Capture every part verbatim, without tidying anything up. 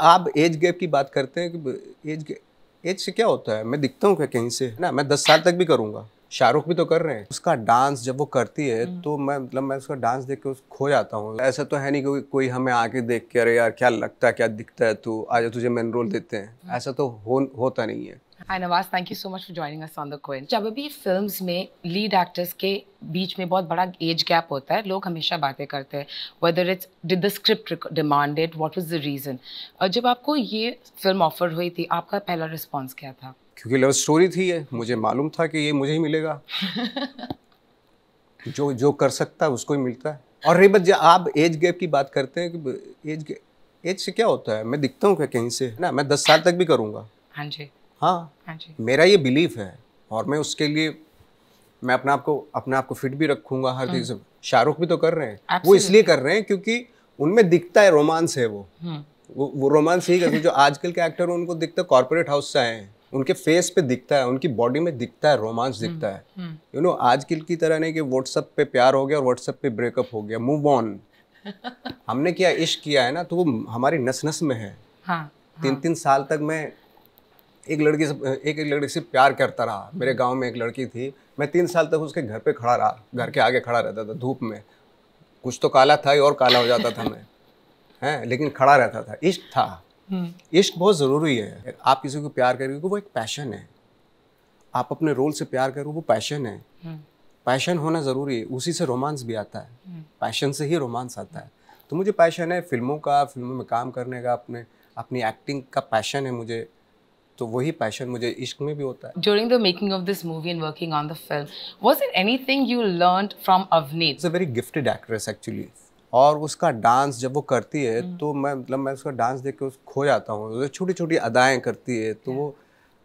आप age gap की बात करते हैं कि एज एज से क्या होता है? मैं दिखता हूँ क्या कहीं से? ना, मैं दस साल तक भी करूँगा। शाहरुख भी तो कर रहे हैं। उसका डांस जब वो करती है तो मैं मतलब मैं उसका डांस देख के उस खो जाता हूँ। ऐसा तो है नहीं कि कोई हमें आके देख के अरे यार क्या लगता है, क्या दिखता है तू, आजा तुझे मेन रोल देते हैं, ऐसा तो हो, होता नहीं है। Hi Nawaz, thank you so much for joining us on The Quint. जब भी फिल्म्स में लीड एक्टर्स के बीच में बहुत बड़ा एज गैप होता है, लोग हमेशा बातें करते हैं whether it's did the script demand it, what was the reason. और जब आपको ये फिल्म ऑफर हुई थी, आपका पहला रिस्पॉन्स क्या था? क्योंकि लव स्टोरी थी ये, मुझे मालूम था कि ये मुझे ही मिलेगा। जो जो कर सकता है उसको ही मिलता है। और रही बात आप एज गैप की बात करते हैं कि एज एज से क्या होता है? मैं दिखता हूँ क्या कहीं से? ना, मैं दस साल तक भी करूँगा। हाँ जी, हाँ, मेरा ये बिलीफ है और मैं उसके लिए मैं अपना आपको अपने आप को फिट भी रखूंगा हर चीज। शाहरुख भी तो कर रहे हैं। Absolutely. वो इसलिए कर रहे हैं क्योंकि उनमें दिखता है रोमांस है। वो वो, वो रोमांस ही करते जो आजकल के एक्टर उनको दिखता है कॉर्पोरेट हाउस से आए हैं, उनके फेस पे दिखता है, उनकी बॉडी में दिखता है रोमांस, दिखता है। यू नो आजकल की तरह नहीं कि व्हाट्सएप पे प्यार हो गया और व्हाट्सएप पे ब्रेकअप हो गया, मूव ऑन। हमने क्या इश्क किया है ना तो वो हमारी नस नस में है। तीन तीन साल तक मैं एक लड़की से एक एक लड़की से प्यार करता रहा। मेरे गांव में एक लड़की थी, मैं तीन साल तक उसके घर पे खड़ा रहा, घर के आगे खड़ा रहता था धूप में। कुछ तो काला था ही और काला हो जाता था मैं, हैं, लेकिन खड़ा रहता था। इश्क था। इश्क बहुत ज़रूरी है। आप किसी को प्यार करेंगे वो एक पैशन है, आप अपने रोल से प्यार करो वो पैशन है। पैशन होना ज़रूरी है, उसी से रोमांस भी आता है, पैशन से ही रोमांस आता है। तो मुझे पैशन है फिल्मों का, फिल्मों में काम करने का, अपने अपनी एक्टिंग का पैशन है मुझे, तो वही पैशन मुझे इश्क में भी होता है। During the making of this movie and working on the film, was it anything you learned from Avneet? She's a very gifted actress actually. और उसका डांस जब वो करती है hmm. तो मैं मतलब मैं उसका डांस देख के उस खो जाता हूँ। छोटी छोटी अदाएं करती है तो yeah. वो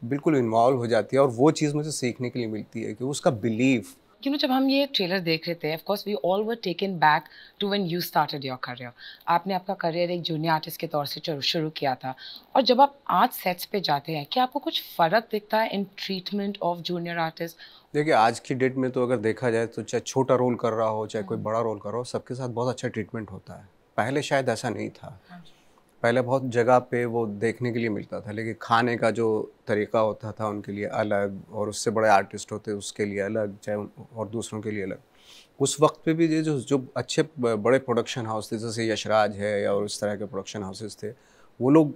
बिल्कुल इन्वॉल्व हो जाती है और वो चीज़ मुझे सीखने के लिए मिलती है कि उसका बिलीफ। You know, जब हम ये ट्रेलर देख रहे थे, of course we all were taken back to when you started your career. आपने आपका करियर एक जूनियर आर्टिस्ट के तौर से शुरू किया था और जब आप आज सेट्स पे जाते हैं क्या आपको कुछ फ़र्क दिखता है in treatment of junior artist? देखिए आज की डेट में तो अगर देखा जाए तो चाहे छोटा रोल कर रहा हो चाहे कोई बड़ा रोल कर रहा हो, सबके साथ बहुत अच्छा ट्रीटमेंट होता है। पहले शायद ऐसा नहीं था, पहले बहुत जगह पे वो देखने के लिए मिलता था, लेकिन खाने का जो तरीका होता था उनके लिए अलग और उससे बड़े आर्टिस्ट होते उसके लिए अलग, चाहे और दूसरों के लिए अलग। उस वक्त पे भी ये जो जो अच्छे बड़े प्रोडक्शन हाउस थे जैसे यशराज है या और इस तरह के प्रोडक्शन हाउसेस थे, वो लोग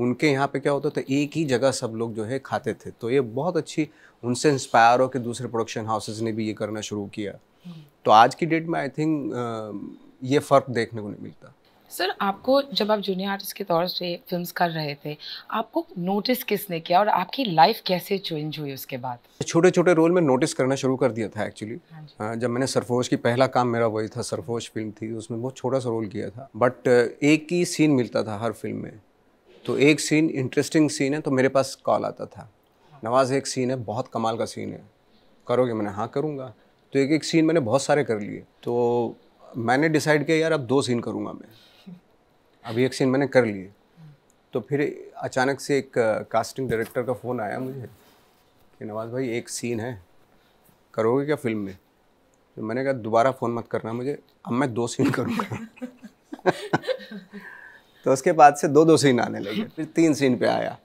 उनके यहाँ पे क्या होता था एक ही जगह सब लोग जो है खाते थे। तो ये बहुत अच्छी उनसे इंस्पायर हो के दूसरे प्रोडक्शन हाउसेस ने भी ये करना शुरू किया। तो आज की डेट में आई थिंक ये फ़र्क देखने को नहीं मिलता। सर आपको जब आप जूनियर आर्टिस्ट के तौर से फिल्म्स कर रहे थे, आपको नोटिस किसने किया और आपकी लाइफ कैसे चेंज हुई उसके बाद? छोटे छोटे रोल में नोटिस करना शुरू कर दिया था एक्चुअली। हाँ, जब मैंने सरफरोश की पहला काम मेरा वही था, सरफरोश फिल्म थी, उसमें बहुत छोटा सा रोल किया था बट एक ही सीन मिलता था हर फिल्म में। तो एक सीन इंटरेस्टिंग सीन है तो मेरे पास कॉल आता था, नवाज एक सीन है बहुत कमाल का सीन है, करोगे? मैंने हाँ करूँगा। तो एक एक सीन मैंने बहुत सारे कर लिए। तो मैंने डिसाइड किया यार अब दो सीन करूँगा मैं, अभी एक सीन मैंने कर लिए। तो फिर अचानक से एक कास्टिंग डायरेक्टर का फ़ोन आया मुझे कि नवाज भाई एक सीन है, करोगे क्या फिल्म में? तो मैंने कहा दोबारा फ़ोन मत करना मुझे, अब मैं दो सीन करूँगा। तो उसके बाद से दो दो सीन आने लगे, फिर तीन सीन पे आया।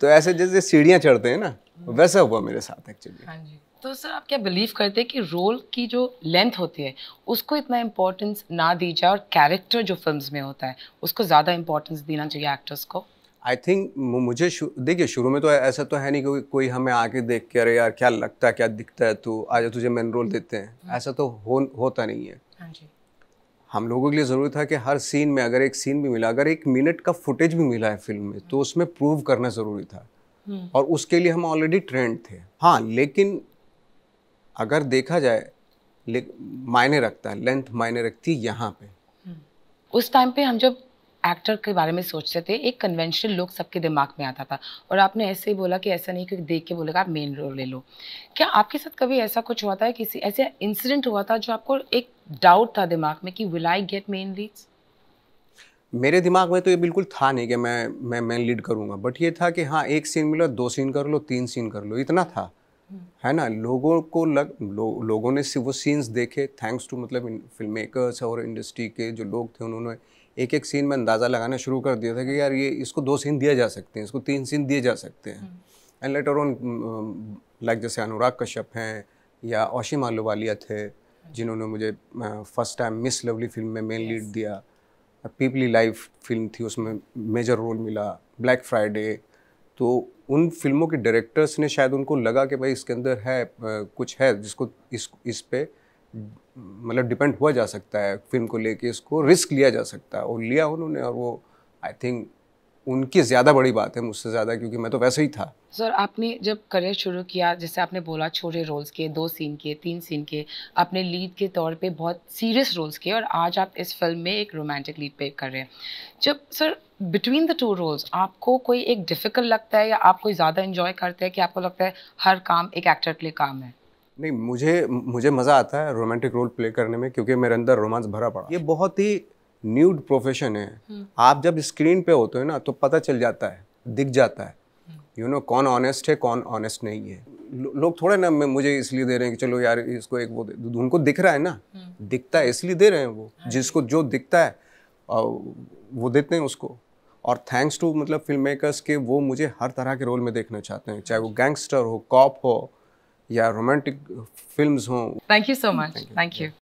तो ऐसे जैसे सीढ़ियाँ चढ़ते हैं ना वैसा हुआ मेरे साथ एक्चुअली। हाँ जी। तो सर आप क्या बिलीव करते हैं कि रोल की जो लेंथ होती है उसको इतना इम्पोर्टेंस ना दी जाए और कैरेक्टर जो फिल्म्स में होता है उसको ज़्यादा इम्पोर्टेंस देना चाहिए एक्टर्स को? आई थिंक मुझे शु, देखिए शुरू में तो ऐसा तो है नहीं कि कोई हमें आके देख के अरे यार क्या लगता है, क्या दिखता है तू, आजा तुझे मेन रोल देते हैं, ऐसा तो हो, होता नहीं है। हाँ जी। हम लोगों के लिए ज़रूरी था कि हर सीन में अगर एक सीन भी मिला, अगर एक मिनट का फुटेज भी मिला है फिल्म में तो उसमें प्रूव करना ज़रूरी था और उसके लिए हम ऑलरेडी ट्रेंड थे। हाँ, लेकिन अगर देखा जाए मायने रखता है, लेंथ मायने रखती है यहाँ पे। उस टाइम पे हम जब एक्टर के बारे में सोचते थे एक कन्वेंशनल लुक सबके दिमाग में आता था और आपने ऐसे ही बोला कि ऐसा नहीं कि देख के बोलेगा आप मेन रोल ले लो। क्या आपके साथ कभी ऐसा कुछ हुआ था, किसी ऐसे इंसिडेंट हुआ था जो आपको एक डाउट था दिमाग में कि will I get main leads? मेरे दिमाग में तो ये बिल्कुल था नहीं कि मैं मैं मेन लीड करूँगा, बट ये था कि हाँ एक सीन मिला, दो सीन कर लो, तीन सीन कर लो, इतना था है ना। लोगों को लग लो, लोगों ने वो सीन्स देखे, थैंक्स टू मतलब फिल्म मेकर्स और इंडस्ट्री के जो लोग थे उन्होंने एक एक सीन में अंदाज़ा लगाना शुरू कर दिया था कि यार ये इसको दो सीन दिए जा सकते हैं, इसको तीन सीन दिए जा सकते हैं। एंड लेटर ऑन लाइक जैसे अनुराग कश्यप हैं या आशिम आलूवालिया थे जिन्होंने मुझे first time Miss Lovely film में मेन लीड दिया, पीपली लाइव फिल्म थी उसमें मेजर रोल मिला, ब्लैक फ्राइडे। तो उन फिल्मों के डायरेक्टर्स ने शायद उनको लगा कि भाई इसके अंदर है कुछ है जिसको इस इस पे मतलब डिपेंड हुआ जा सकता है, फिल्म को लेके इसको रिस्क लिया जा सकता है, और लिया उन्होंने। और वो आई थिंक उनकी ज़्यादा बड़ी बात है मुझसे ज़्यादा, क्योंकि मैं तो वैसे ही था। सर आपने जब करियर शुरू किया, जैसे आपने बोला छोटे रोल्स के, दो सीन के, तीन सीन के, आपने लीड के तौर पे बहुत सीरियस रोल्स किए, और आज आप इस फिल्म में एक रोमांटिक लीड पे कर रहे हैं। जब sir between the two roles आपको कोई एक डिफ़िकल्ट लगता है, या आप कोई ज़्यादा इन्जॉय करते हैं कि आपको लगता है हर काम एक एक्टर के लिए काम है? नहीं, मुझे मुझे मज़ा आता है रोमांटिक रोल प्ले करने में, क्योंकि मेरे अंदर रोमांस भरा पड़ा। ये बहुत ही न्यूड प्रोफेशन है। आप जब स्क्रीन पे होते हो ना तो पता चल जाता है, दिख जाता है, यू नो कौन ऑनेस्ट है कौन ऑनेस्ट नहीं है। लो, लोग थोड़ा ना मुझे इसलिए दे रहे हैं कि चलो यार इसको एक वो, उनको दिख रहा है ना, दिखता है इसलिए दे रहे हैं वो, जिसको जो दिखता है वो देते हैं उसको। और थैंक्स टू मतलब फिल्म मेकर्स के वो मुझे हर तरह के रोल में देखना चाहते हैं, चाहे वो गैंगस्टर हो, कॉप हो या रोमांटिक फिल्म्स हो। Thank you so much, thank you.